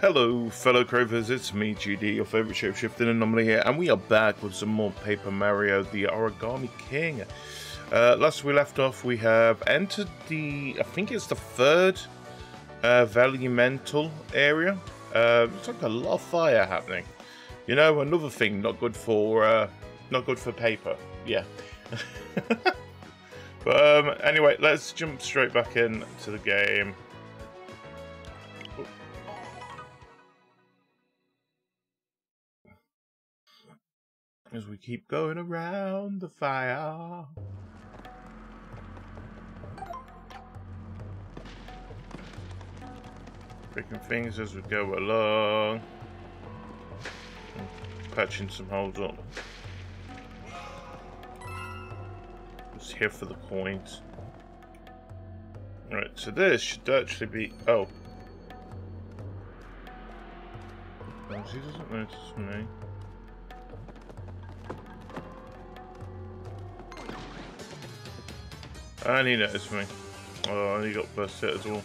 Hello fellow Crovers, it's me GD, your favourite shapeshifting anomaly here, and we are back with some more Paper Mario the Origami King. Last we left off, we have entered the, I think it's the third Valumental area. It's like a lot of fire happening. You know, another thing not good for, paper. Yeah. But anyway, let's jump straight back in to the game. As we keep going around the fire. Picking things as we go along. And patching some holes up. Just here for the coins. Right, so this should actually be... Oh. Oh, she doesn't notice me. And he noticed me. Oh, and he got burst hit as well.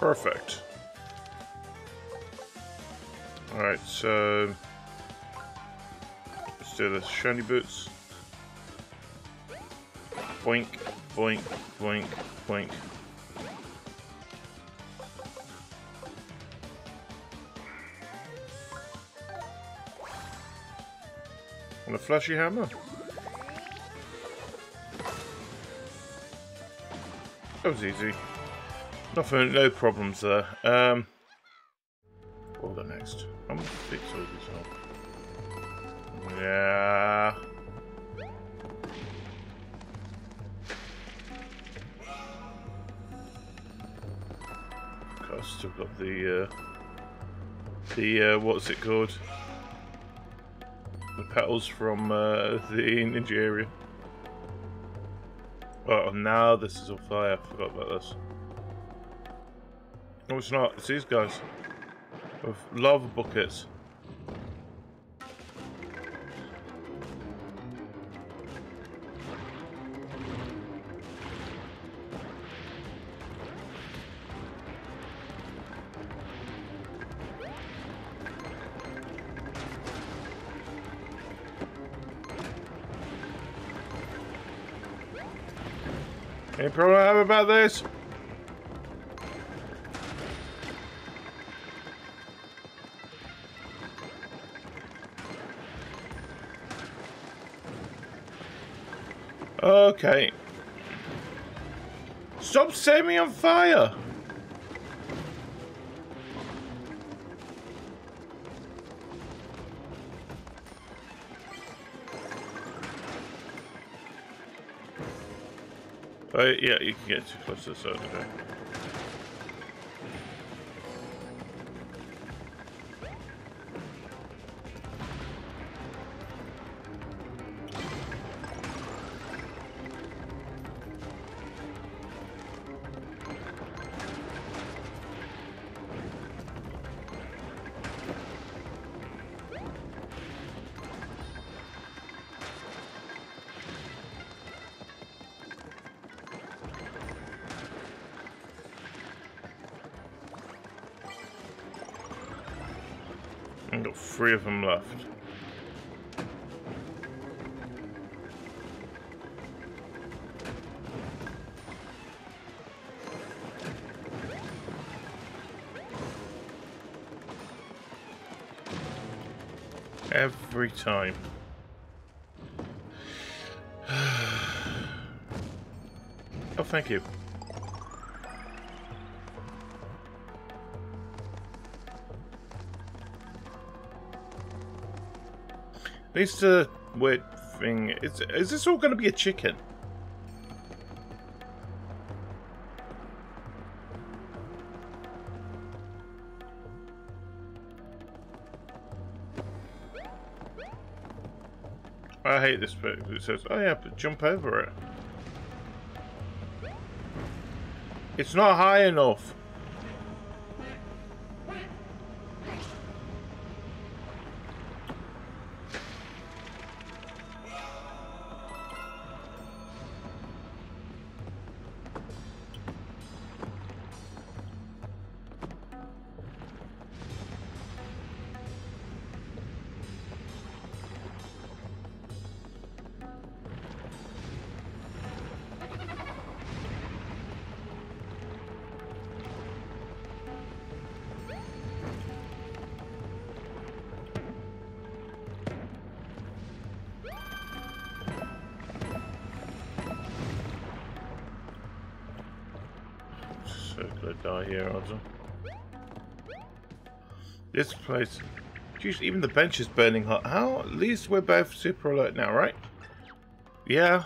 Perfect. Alright, so... let's do this. Shiny boots. Boink. Boink, boink, boink. And a flashy hammer. That was easy. Nothing, no problems there. What we got next? I'm gonna fix all this up. Yeah. I've still got the what's it called? The petals from the ninja area. Oh, now this is on fire. I forgot about this. No, it's not. It's these guys with lava buckets. Any problem I have about this? Okay. Stop setting me on fire! Yeah, you can get too close to the side of it. I've got 3 of them left. Every time. Oh, thank you. At least the weird thing is this all going to be a chicken? I hate this bit. It says, "Oh yeah, but jump over it." It's not high enough. so gonna die here, aren't I? This place. Jeez, even the bench is burning hot. How? At least we're both super alert now, right? Yeah.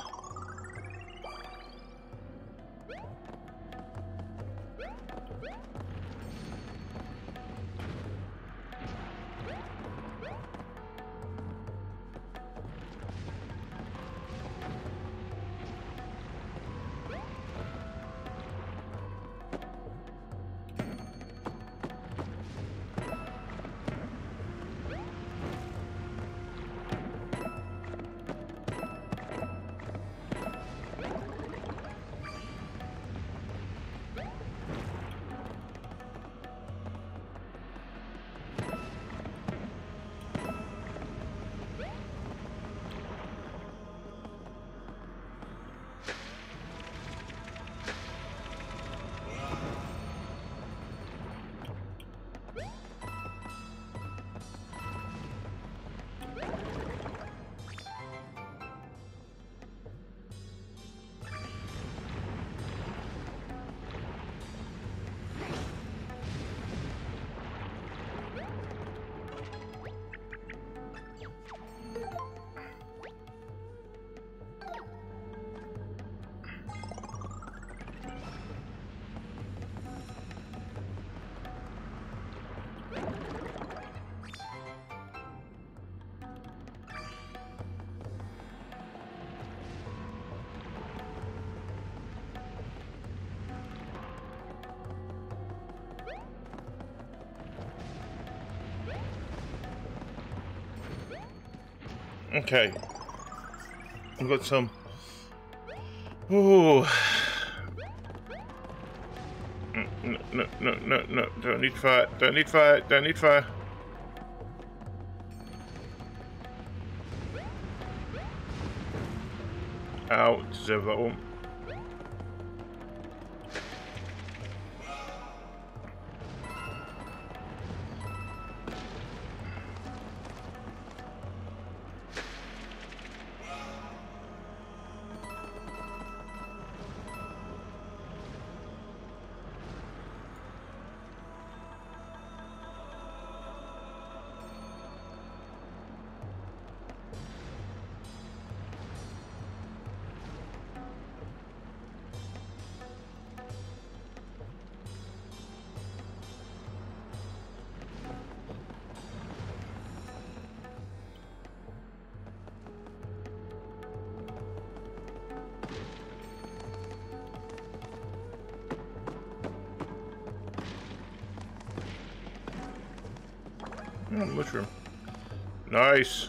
Okay, I've got some. Ooh. No, don't need fire, don't need fire, don't need fire. Ow, deserve that one. Mushroom. Nice.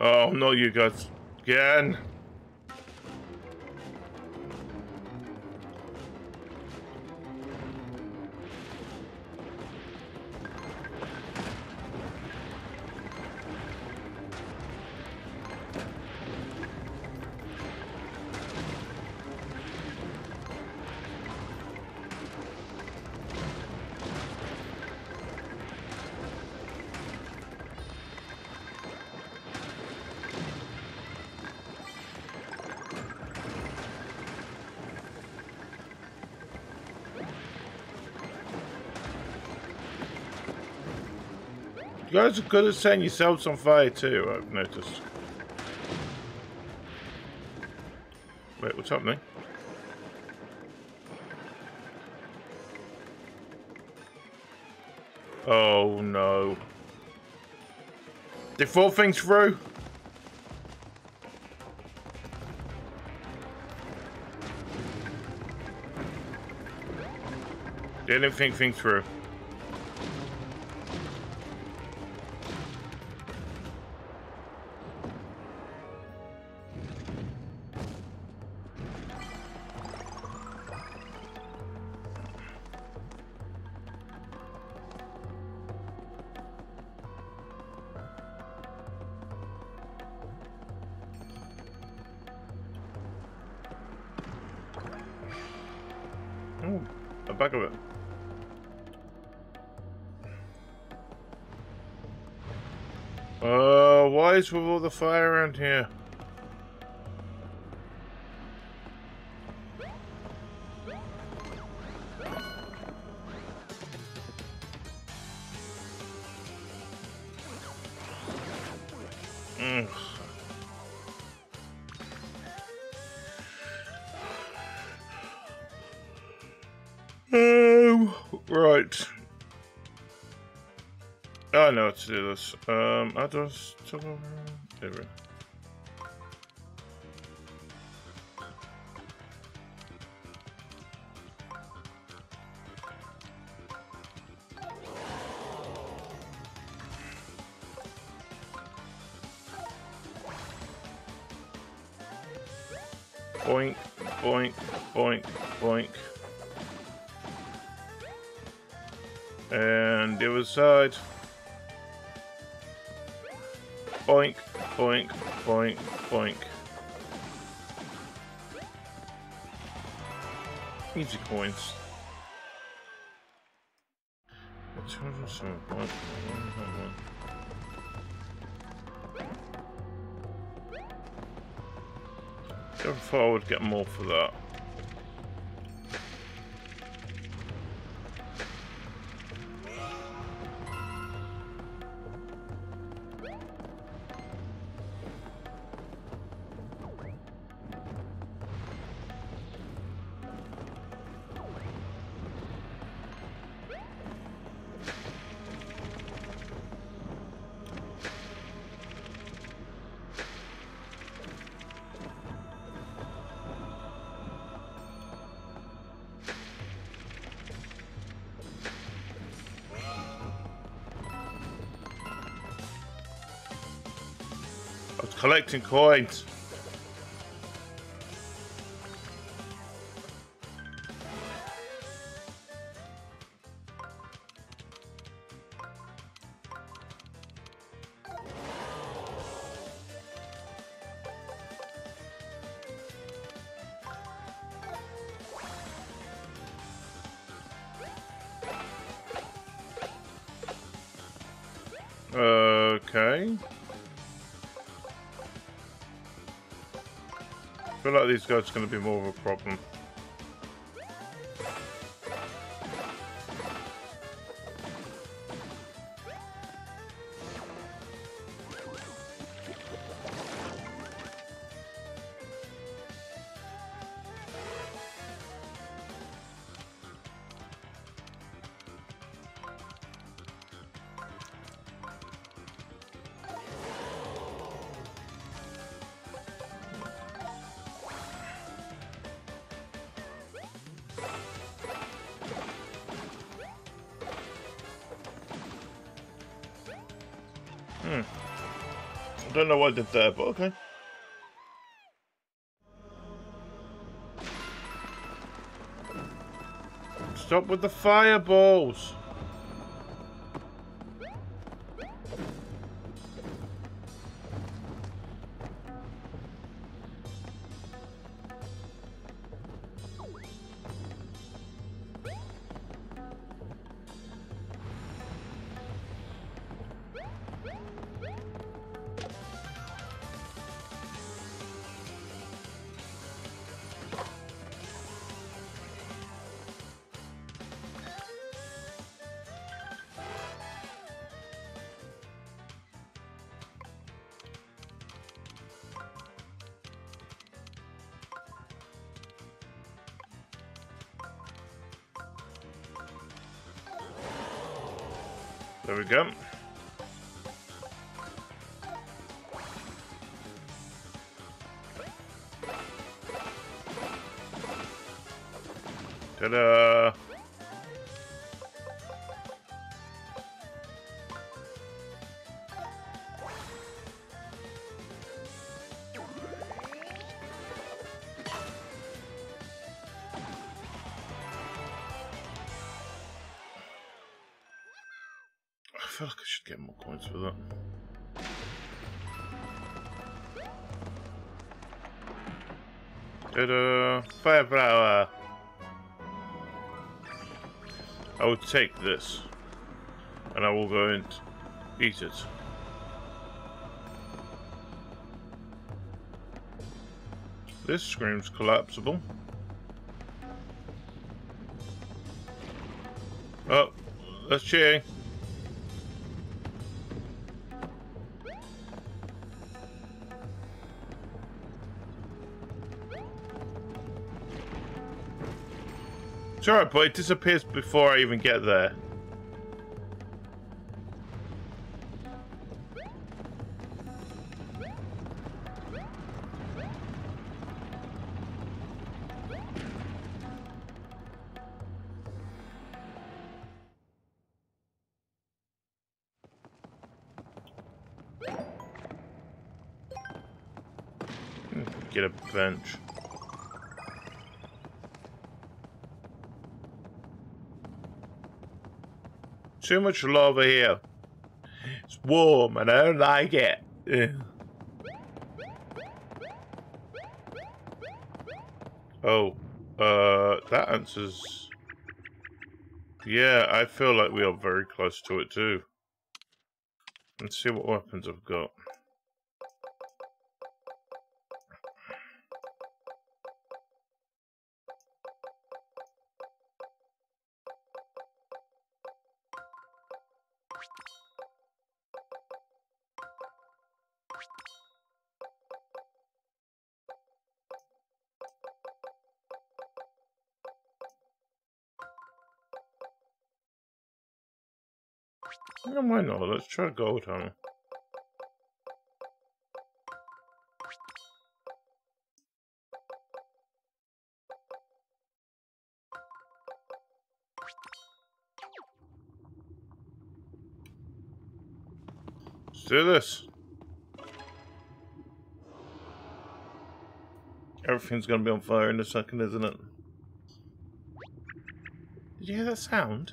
Oh no, you guys again. You guys are good at setting yourselves on fire too, I've noticed. Wait, what's happening? Oh no. They thought things through? They didn't think things through. Ooh, the back of it. Why is with all the fire around here? Right. I know how to do this. I just... There we go. Boink, boink, boink, boink. And the other side. Boink, boink, boink, boink. Easy coins. I thought I would get more for that. Collecting coins. Okay. I feel like these guys are going to be more of a problem. I don't know what I did there, but okay. Stop with the fireballs! There we go. Ta-da! I feel like I should get more coins for that. Ta-da! Firepower! I will take this and I will go and eat it. This screams collapsible. Oh, that's cheating. It's alright, but it disappears before I even get there. Get a bench. Too much lava here. It's warm and I don't like it. Ugh. Oh, that answers. Yeah, I feel like we are very close to it too. Let's see what weapons I've got. No, why not? Let's try gold hammer. Let's do this. Everything's gonna be on fire in a second, isn't it? Did you hear that sound?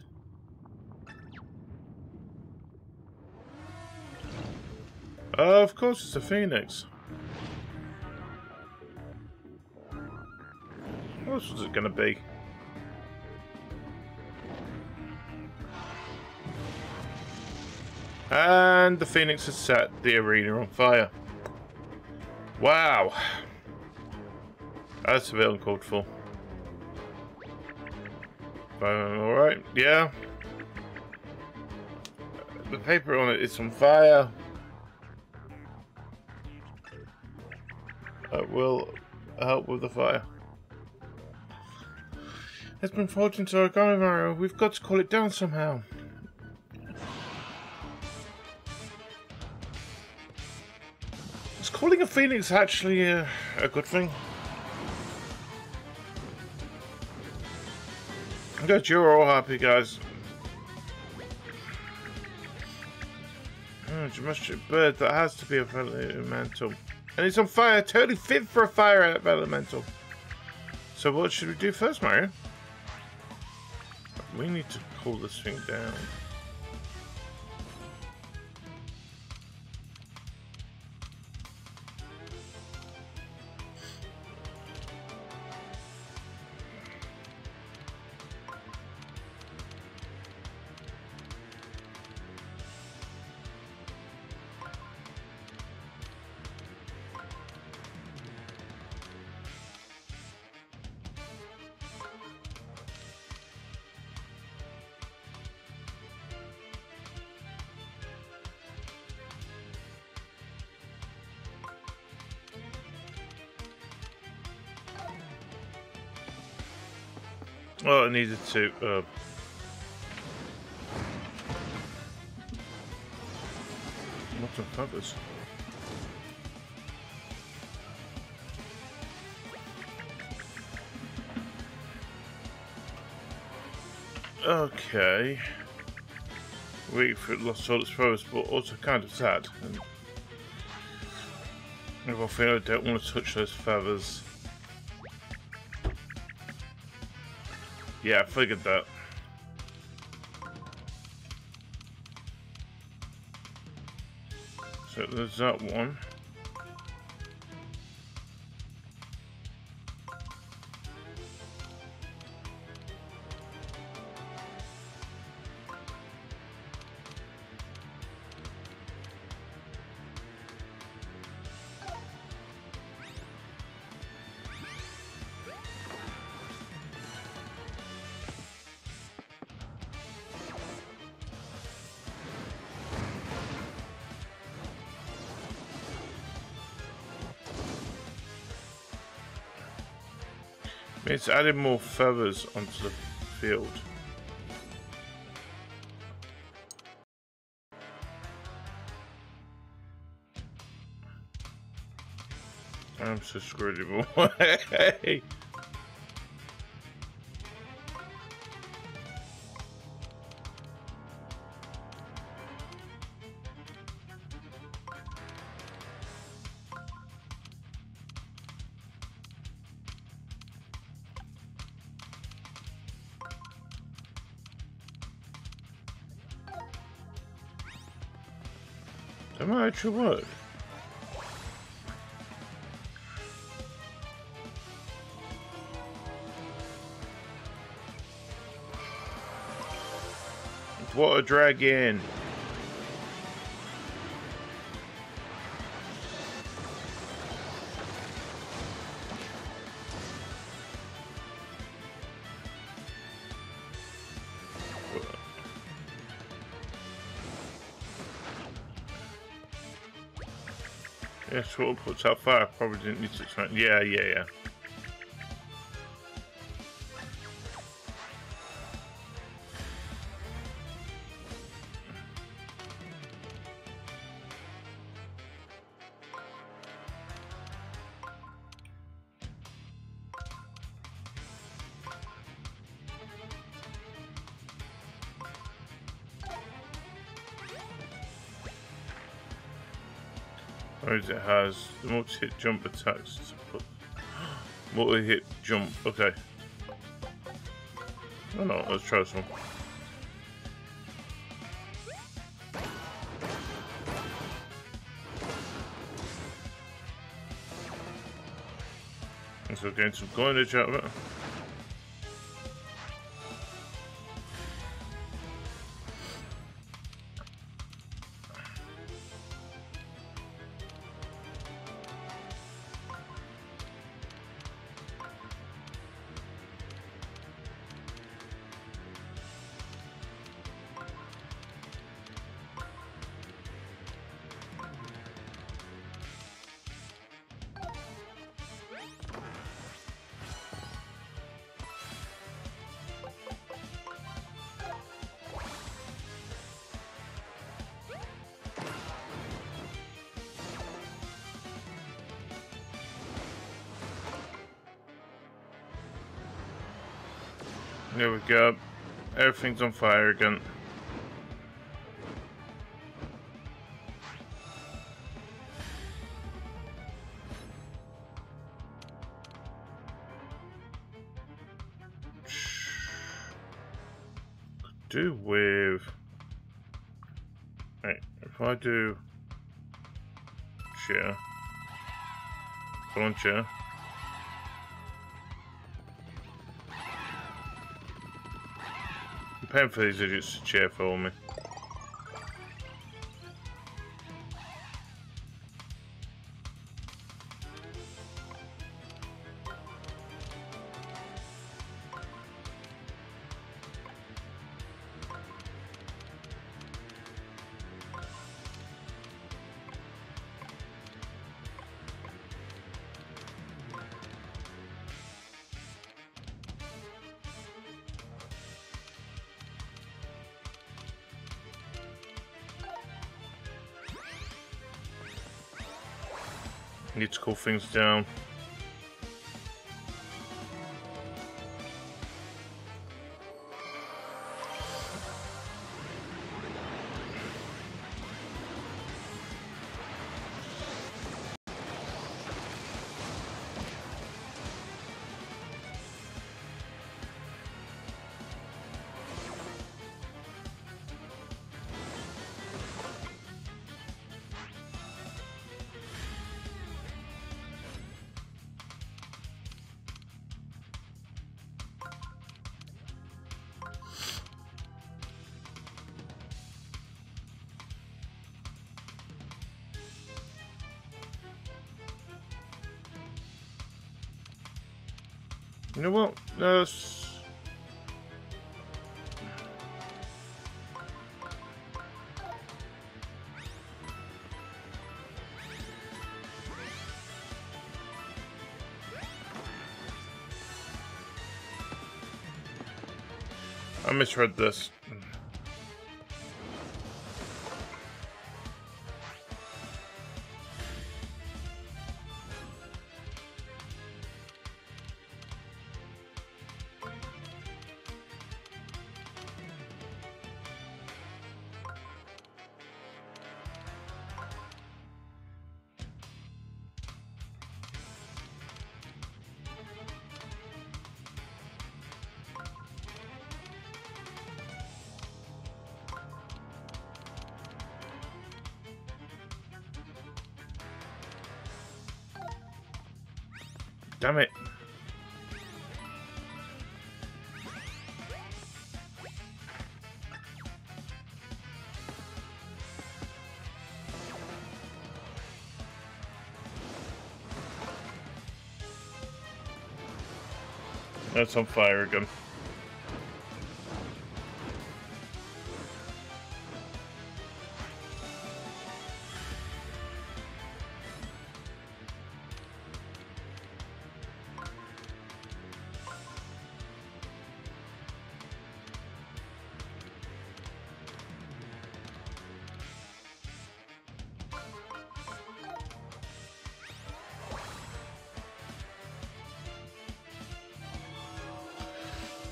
Of course, it's a phoenix. What else was it gonna be? And the phoenix has set the arena on fire. Wow. That's a bit uncalled for. Alright, yeah. The paper on it is on fire. That will help with the fire. It's been forged into Origami Mario. We've got to cool it down somehow. Is calling a phoenix actually a good thing? I'm glad you're all happy, guys. Oh, it's a magic bird that has to be a elemental. And it's on fire, totally fit for a fire elemental. So what should we do first, Mario? We need to cool this thing down. Oh, I needed to, what's on purpose? Okay. Weak for it lost all its purpose, but also kind of sad. And I feel I don't want to touch those feathers. Yeah, I figured that. So there's that one. It's added more feathers onto the field. I'm so screwed in one way. That might actually work. What a dragon! Yes, what puts out fire. Probably didn't need to explain. Yeah. It has the multi-hit jump attacks to put. Multi-hit jump, okay. Oh no, let's try this one. And so gain some coinage out of it. There we go. Everything's on fire again. Could do with. Right, if I do chair, go on chair. I'm paying for these idiots to cheer for me. Need to cool things down. You know what? I misread this. Damn it. That's on fire again.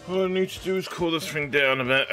All I need to do is cool this thing down a bit.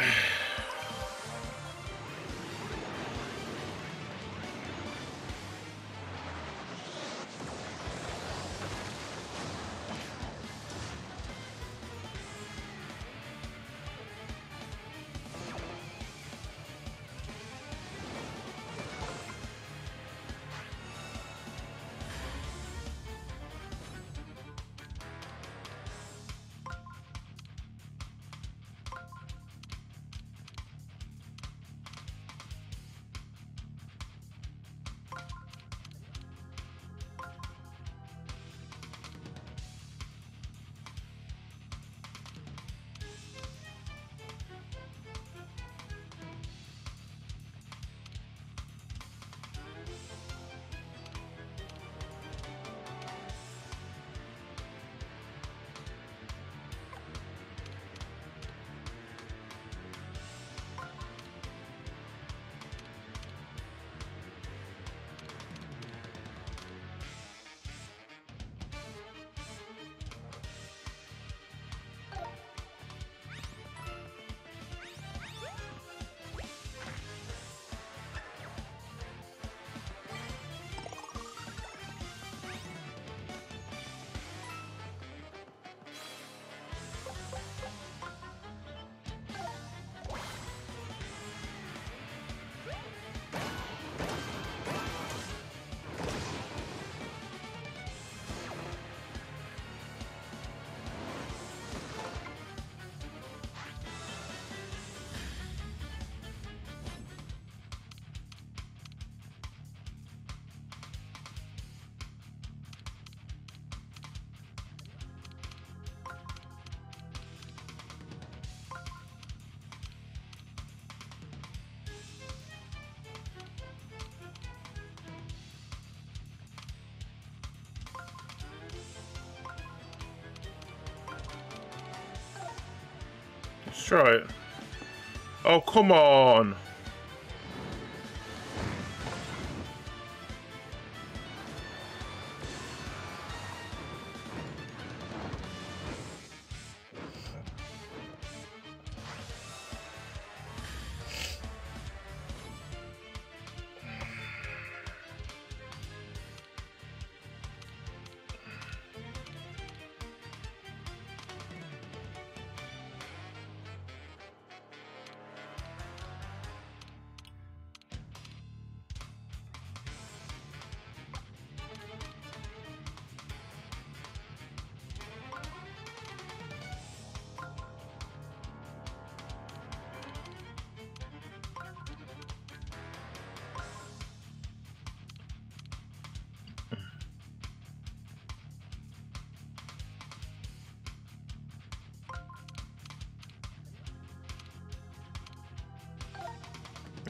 Try it. Oh, come on.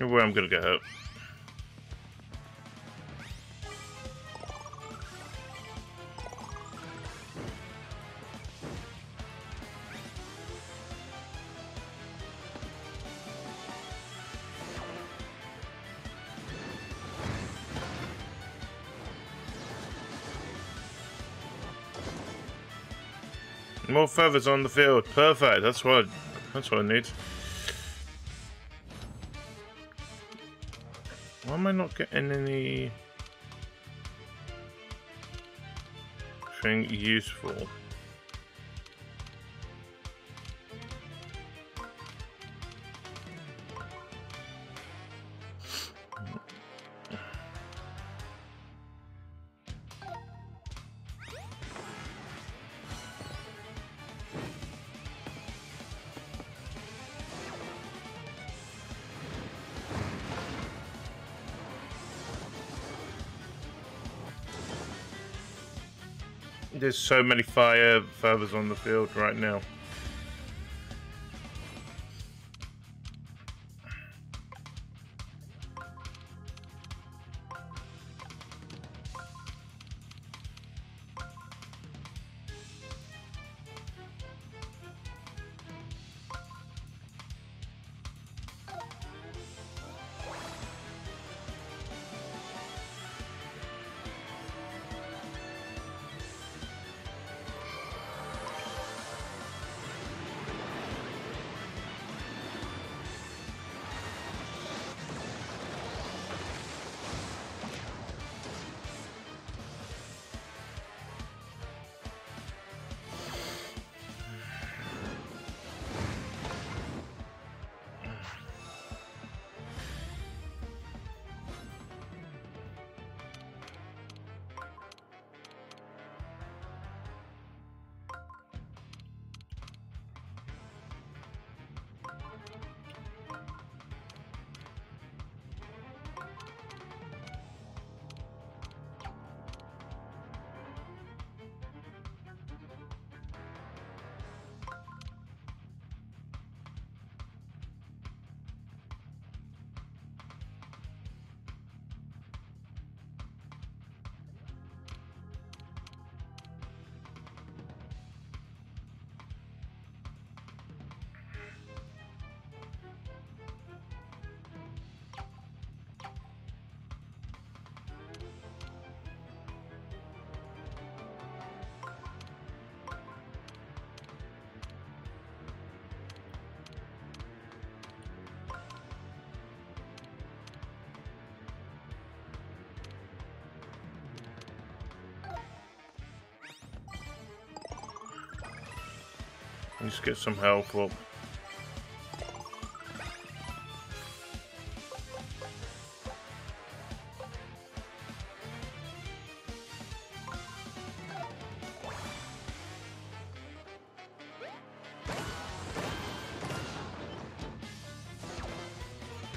Where I'm gonna go. More feathers on the field. Perfect. That's what I need. Why am I not getting any thing useful? There's so many feathers on the field right now. Just get some health up.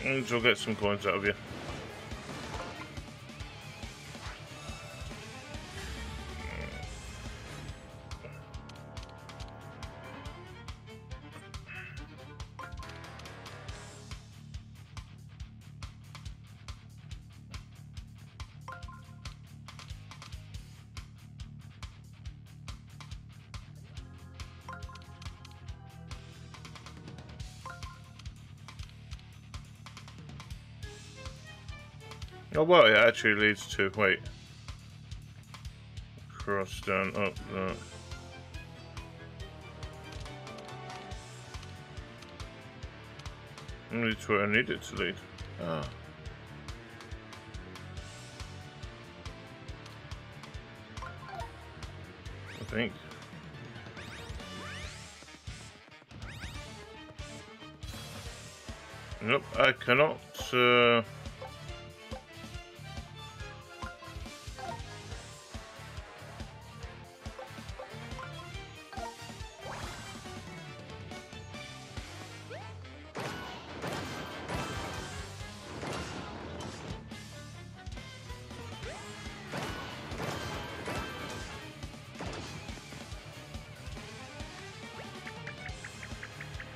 And we'll get some coins out of you. Oh, well, it actually leads to, wait, cross down, up, that. That's where I need it to lead. Ah. I think. Nope, I cannot,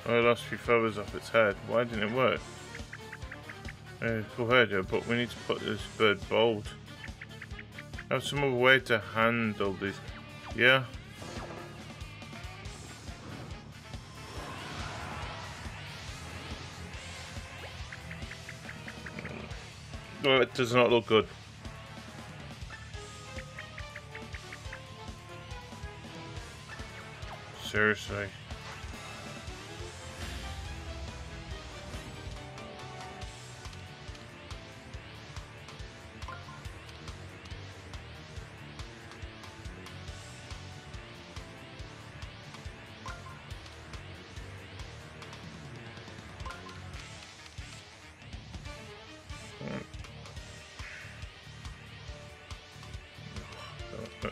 I lost a few feathers off its head. Why didn't it work? Cool header, but we need to put this bird bold. I have some other way to handle these. Yeah. Well, it does not look good. Seriously.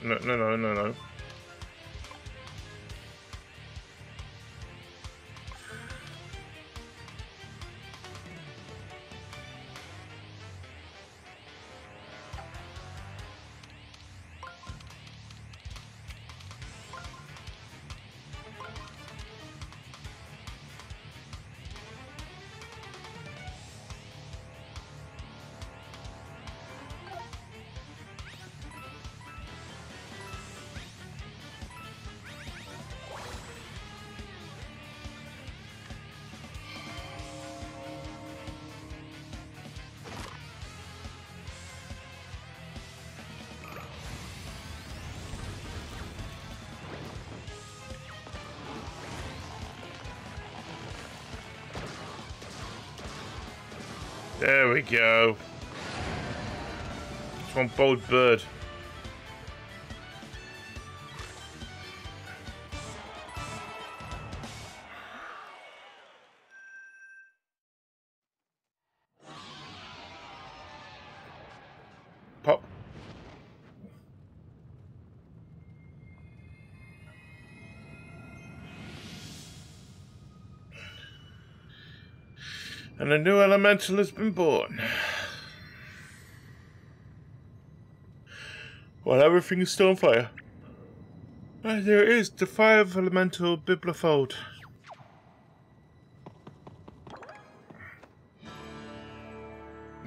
No. There we go. It's one bold bird. Pop. And a new elemental has been born. Well, everything is still on fire. And there it is, the fire of elemental Bibblerfold.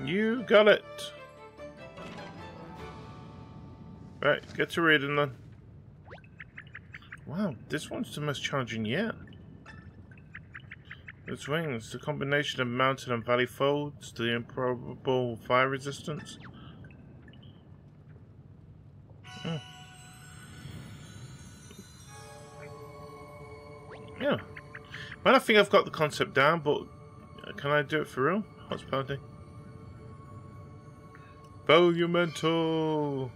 You got it. Right, get to reading then. Wow, this one's the most challenging yet. Its wings, the combination of mountain and valley folds, the improbable fire resistance. Mm. Yeah. Well, I think I've got the concept down, but can I do it for real? What's party? Volumental!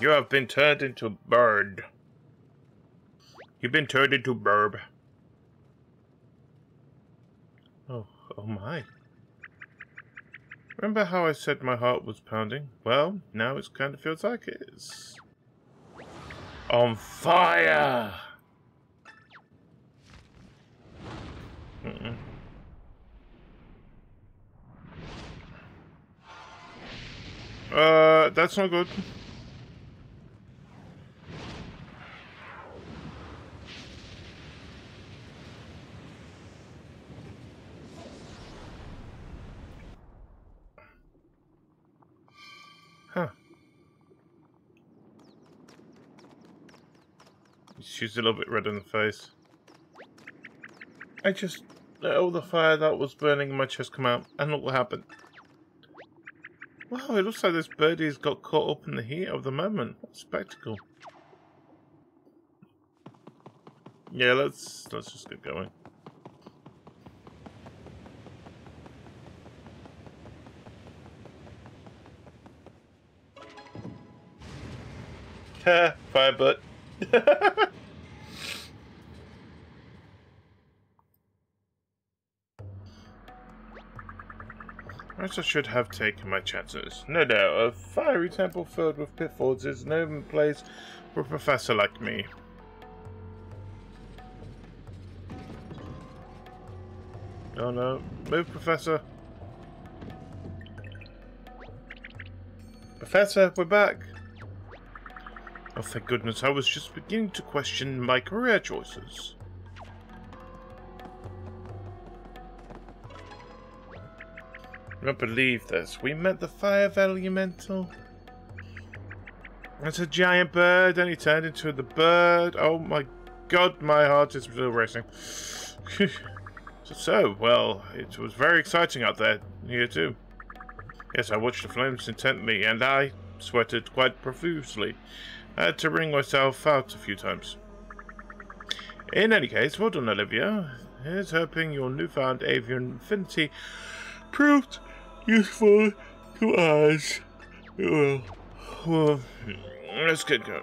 You have been turned into a bird. You've been turned into a bird. Oh my. Remember how I said my heart was pounding? Well, now it kind of feels like it's on fire! Mm-mm. That's not good. She's a little bit red in the face. I just let all the fire that was burning in my chest come out, and look what happened. Wow, it looks like this birdie's got caught up in the heat of the moment. What a spectacle. Yeah, let's just get going. Ha, fire butt. I also should have taken my chances. No doubt, a fiery temple filled with pitfalls is no place for a professor like me. Oh no, move, Professor. Professor, we're back. Oh, thank goodness, I was just beginning to question my career choices. You won't believe this. We met the fire elemental. That's a giant bird, and he turned into the bird. Oh my god, my heart is still racing. Well, it was very exciting out there, here too. Yes, I watched the flames intently, and I sweated quite profusely. I had to wring myself out a few times. In any case, well done, Olivia. Here's hoping your newfound avian affinity proved useful to us. Well, let's get going.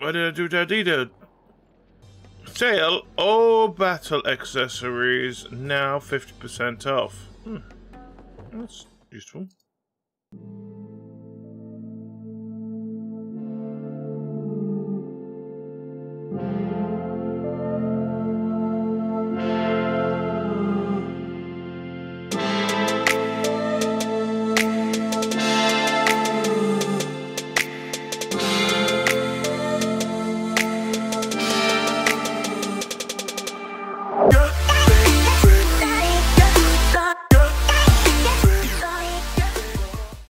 What did I do that either? Sale all battle accessories now 50% off. That's useful.